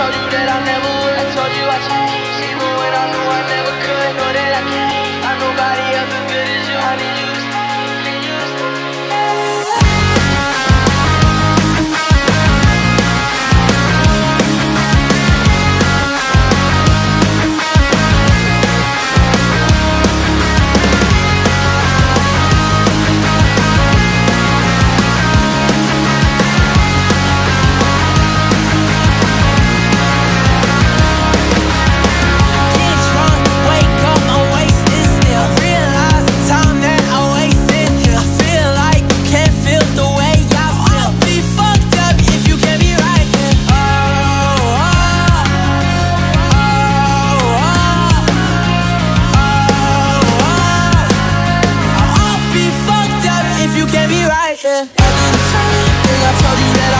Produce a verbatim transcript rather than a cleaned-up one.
told you that I never would. I told you I changed, even when I knew I never could. Know that I can't find nobody else as good as you. I need you to stay, need you to stay. Every time I told you that I